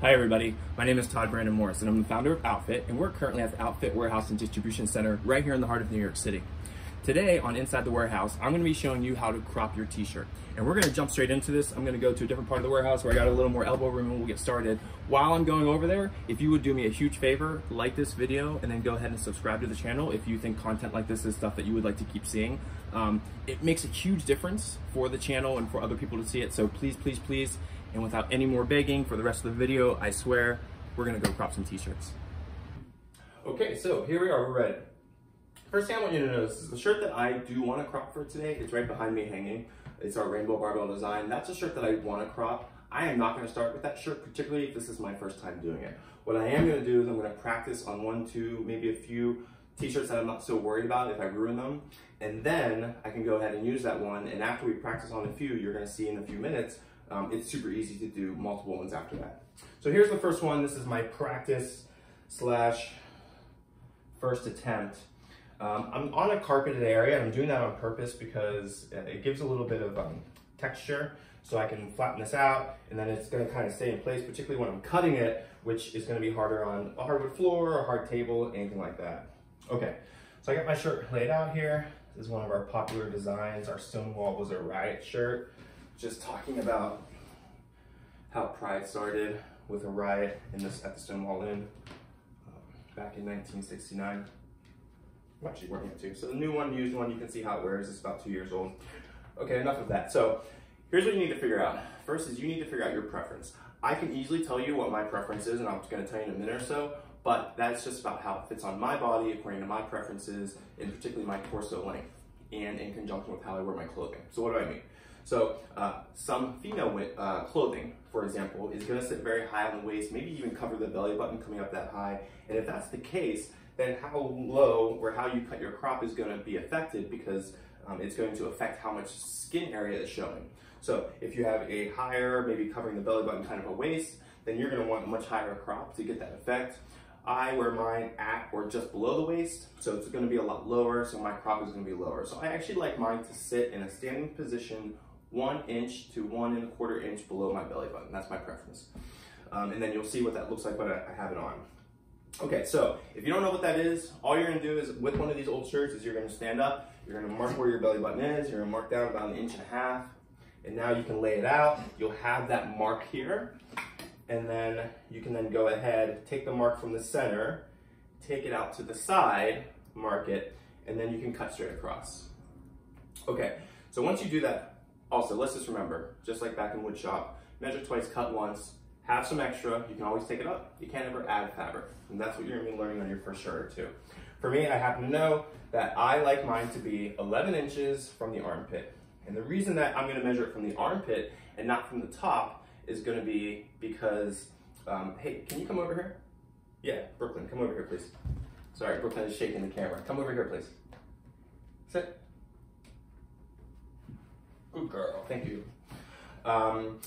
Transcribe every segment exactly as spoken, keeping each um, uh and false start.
Hi everybody, my name is Todd Brandon Morris and I'm the founder of Outfit, and we're currently at the Outfit Warehouse and Distribution Center right here in the heart of New York City. Today on Inside the Warehouse, I'm going to be showing you how to crop your t-shirt. And we're going to jump straight into this. I'm going to go to a different part of the warehouse where I got a little more elbow room and we'll get started. While I'm going over there, if you would do me a huge favor, like this video and then go ahead and subscribe to the channel if you think content like this is stuff that you would like to keep seeing. Um, it makes a huge difference for the channel and for other people to see it. So please, please, please. And without any more begging for the rest of the video, I swear, we're gonna go crop some t-shirts. Okay, so here we are, we're ready. First thing I want you to notice is the shirt that I do wanna crop for today, it's right behind me hanging. It's our Rainbow Barbell design. That's a shirt that I wanna crop. I am not gonna start with that shirt, particularly if this is my first time doing it. What I am gonna do is I'm gonna practice on one, two, maybe a few t-shirts that I'm not so worried about if I ruin them. And then I can go ahead and use that one. And after we practice on a few, you're gonna see in a few minutes, Um, it's super easy to do multiple ones after that. So here's the first one. This is my practice slash first attempt. Um, I'm on a carpeted area. I'm doing that on purpose because it gives a little bit of um, texture, so I can flatten this out and then it's gonna kind of stay in place, particularly when I'm cutting it, which is gonna be harder on a hardwood floor, a hard table, anything like that. Okay, so I got my shirt laid out here. This is one of our popular designs. Our Stonewall was a Riot shirt. Just talking about how Pride started with a riot in this, at the Stonewall Inn um, back in nineteen sixty-nine. I'm actually wearing it too. So the new one, used one, you can see how it wears. It's about two years old. Okay, enough of that. So here's what you need to figure out. First is you need to figure out your preference. I can easily tell you what my preference is, and I'm gonna tell you in a minute or so, but that's just about how it fits on my body according to my preferences, and particularly my torso length, and in conjunction with how I wear my clothing. So what do I mean? So uh, some female uh, clothing, for example, is gonna sit very high on the waist, maybe even cover the belly button coming up that high. And if that's the case, then how low or how you cut your crop is gonna be affected, because um, it's going to affect how much skin area is showing. So if you have a higher, maybe covering the belly button kind of a waist, then you're gonna want a much higher crop to get that effect. I wear mine at or just below the waist, so it's gonna be a lot lower, so my crop is gonna be lower. So I actually like mine to sit in a standing position one inch to one and a quarter inch below my belly button. That's my preference. Um, and then you'll see what that looks like when I have it on. Okay, so if you don't know what that is, all you're gonna do is with one of these old shirts is you're gonna stand up, you're gonna mark where your belly button is, you're gonna mark down about an inch and a half, and now you can lay it out. You'll have that mark here, and then you can then go ahead, take the mark from the center, take it out to the side, mark it, and then you can cut straight across. Okay, so once you do that, also, let's just remember, just like back in wood shop, measure twice, cut once, have some extra, you can always take it up. You can't ever add fabric. And that's what you're gonna be learning on your first shirt or two. For me, I happen to know that I like mine to be eleven inches from the armpit. And the reason that I'm gonna measure it from the armpit and not from the top is gonna be because, um, hey, can you come over here? Yeah, Brooklyn, come over here, please. Sorry, Brooklyn is shaking the camera. Come over here, please. Sit. Good girl, thank you. Um,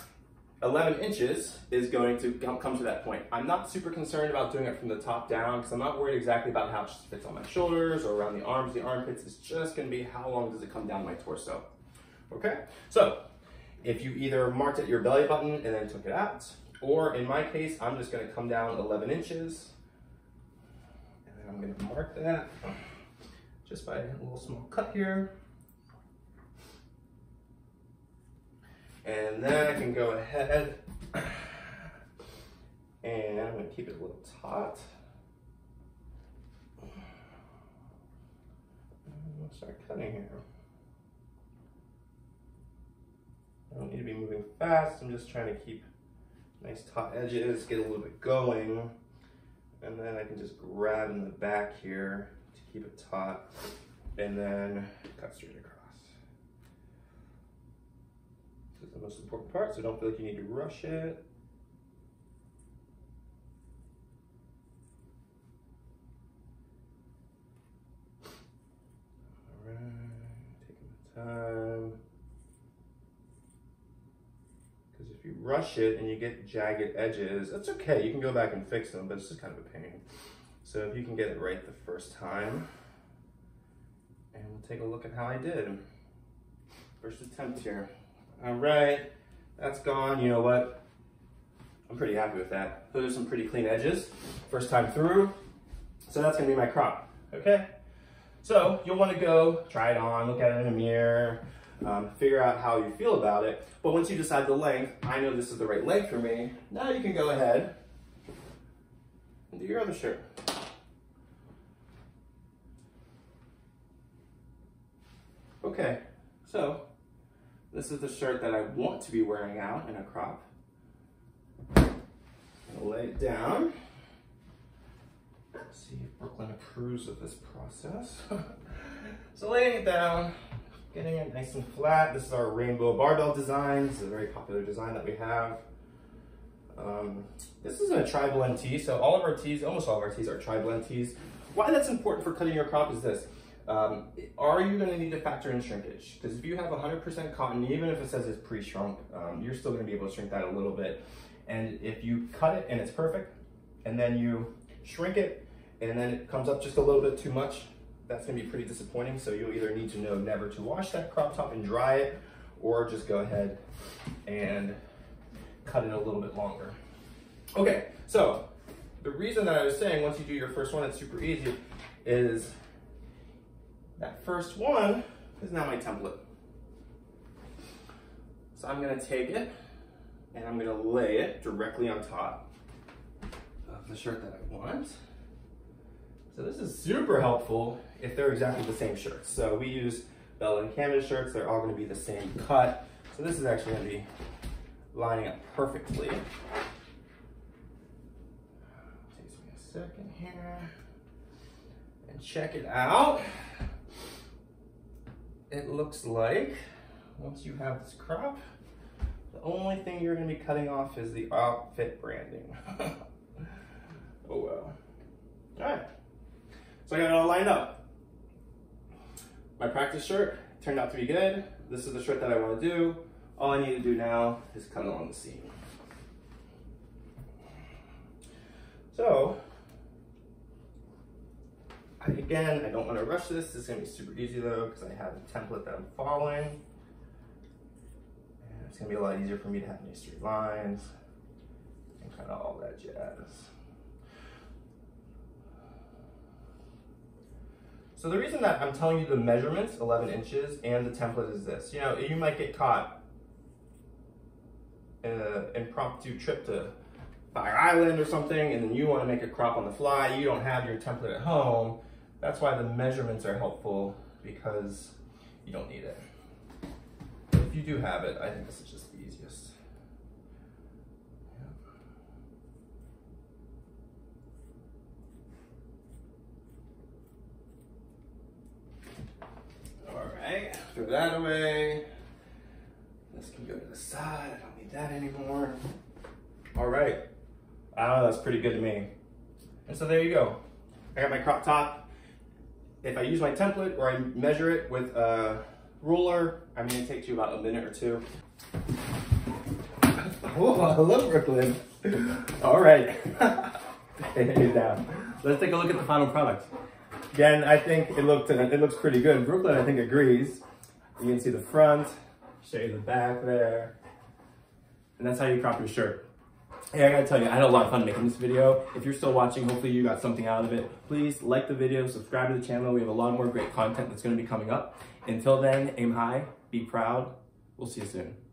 eleven inches is going to come to that point. I'm not super concerned about doing it from the top down because I'm not worried exactly about how it fits on my shoulders or around the arms, the armpits. It's just gonna be how long does it come down my torso. Okay, so if you either marked at your belly button and then took it out, or in my case, I'm just gonna come down eleven inches and then I'm gonna mark that just by a little small cut here. And then I can go ahead and I'm gonna keep it a little taut. I'm gonna start cutting here. I don't need to be moving fast. I'm just trying to keep nice taut edges, get a little bit going. And then I can just grab in the back here to keep it taut and then cut straight across. The most important part, so don't feel like you need to rush it. All right, taking the time. Because if you rush it and you get jagged edges, that's okay. You can go back and fix them, but it's just kind of a pain. So if you can get it right the first time, and we'll take a look at how I did. First attempt here. All right, that's gone. You know what? I'm pretty happy with that. Those are some pretty clean edges. First time through. So that's gonna be my crop, okay? So you'll wanna go try it on, look at it in a mirror, um, figure out how you feel about it. But once you decide the length, I know this is the right length for me. Now you can go ahead and do your other shirt. Okay, so this is the shirt that I want to be wearing out in a crop. I'll lay it down. Let's see if Brooklyn approves of this process. So laying it down, getting it nice and flat. This is our rainbow barbell design. This is a very popular design that we have. Um, this isn't a tri-blend tee, so all of our tees, almost all of our tees are tri-blend tees. Why that's important for cutting your crop is this. Um, are you gonna need to factor in shrinkage? Because if you have one hundred percent cotton, even if it says it's pre-shrunk, um, you're still gonna be able to shrink that a little bit. And if you cut it and it's perfect, and then you shrink it, and then it comes up just a little bit too much, that's gonna be pretty disappointing. So you'll either need to know never to wash that crop top and dry it, or just go ahead and cut it a little bit longer. Okay, so the reason that I was saying once you do your first one, it's super easy, is that first one is now my template. So I'm gonna take it and I'm gonna lay it directly on top of the shirt that I want. So this is super helpful if they're exactly the same shirts. So we use Bella and Canvas shirts, they're all gonna be the same cut. So this is actually gonna be lining up perfectly. Takes me a second here. And check it out. It looks like, once you have this crop, the only thing you're gonna be cutting off is the outfit branding. Oh well. All right, so I got it all lined up. My practice shirt turned out to be good. This is the shirt that I wanna do. All I need to do now is cut along the seam. So, I, again, I don't wanna rush this. This is gonna be super easy though, because I have a template that I'm following. It's gonna be a lot easier for me to have any straight lines and kind of all that jazz. So the reason that I'm telling you the measurements, eleven inches, and the template is this. You know, you might get caught in an impromptu trip to Fire Island or something, and then you wanna make a crop on the fly, you don't have your template at home. That's why the measurements are helpful, because you don't need it. If you do have it, I think this is just the easiest. Yeah. All right, throw that away. This can go to the side, I don't need that anymore. All right, ah, that's pretty good to me. And so there you go. I got my crop top. If I use my template or I measure it with a ruler, I mean, it takes you about a minute or two. Oh, hello, Brooklyn. All right. Down. Let's take a look at the final product. Again, I think it looked it looks pretty good. Brooklyn, I think, agrees. You can see the front, show you the back there, and that's how you crop your shirt. Hey, I gotta tell you, I had a lot of fun making this video. If you're still watching, hopefully you got something out of it. Please like the video, subscribe to the channel. We have a lot more great content that's gonna be coming up. Until then, aim high, be proud. We'll see you soon.